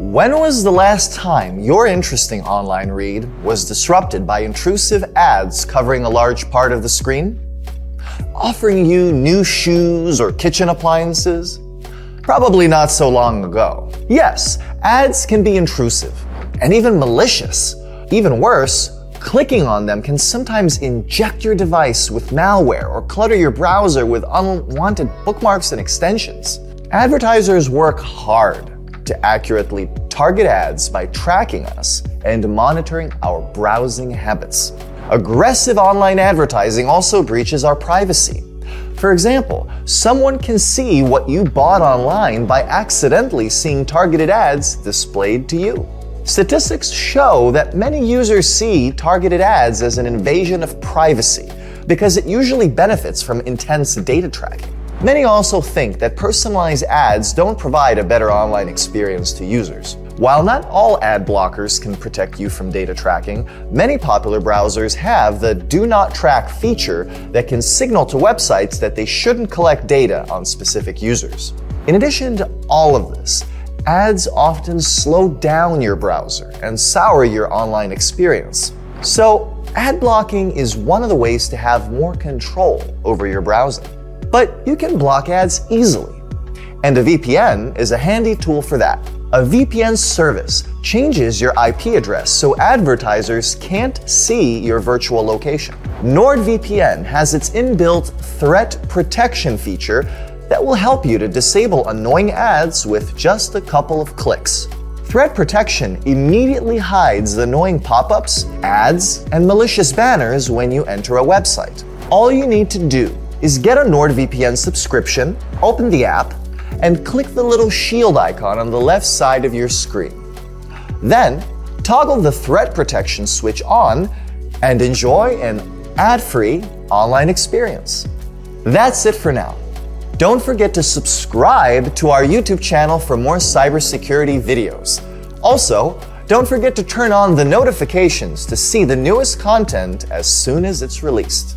When was the last time your interesting online read was disrupted by intrusive ads covering a large part of the screen? Offering you new shoes or kitchen appliances? Probably not so long ago. Yes, ads can be intrusive and even malicious. Even worse, clicking on them can sometimes inject your device with malware or clutter your browser with unwanted bookmarks and extensions. Advertisers work hard to accurately target ads by tracking us and monitoring our browsing habits. Aggressive online advertising also breaches our privacy. For example, someone can see what you bought online by accidentally seeing targeted ads displayed to you. Statistics show that many users see targeted ads as an invasion of privacy because it usually benefits from intense data tracking. Many also think that personalized ads don't provide a better online experience to users. While not all ad blockers can protect you from data tracking, many popular browsers have the Do Not Track feature that can signal to websites that they shouldn't collect data on specific users. In addition to all of this, ads often slow down your browser and sour your online experience. So, ad blocking is one of the ways to have more control over your browsing. But you can block ads easily, and a VPN is a handy tool for that. A VPN service changes your IP address so advertisers can't see your virtual location. NordVPN has its inbuilt threat protection feature that will help you to disable annoying ads with just a couple of clicks. Threat protection immediately hides the annoying pop-ups, ads, and malicious banners when you enter a website. All you need to do is get a NordVPN subscription, open the app, and click the little shield icon on the left side of your screen. Then, toggle the threat protection switch on and enjoy an ad-free online experience. That's it for now. Don't forget to subscribe to our YouTube channel for more cybersecurity videos. Also, don't forget to turn on the notifications to see the newest content as soon as it's released.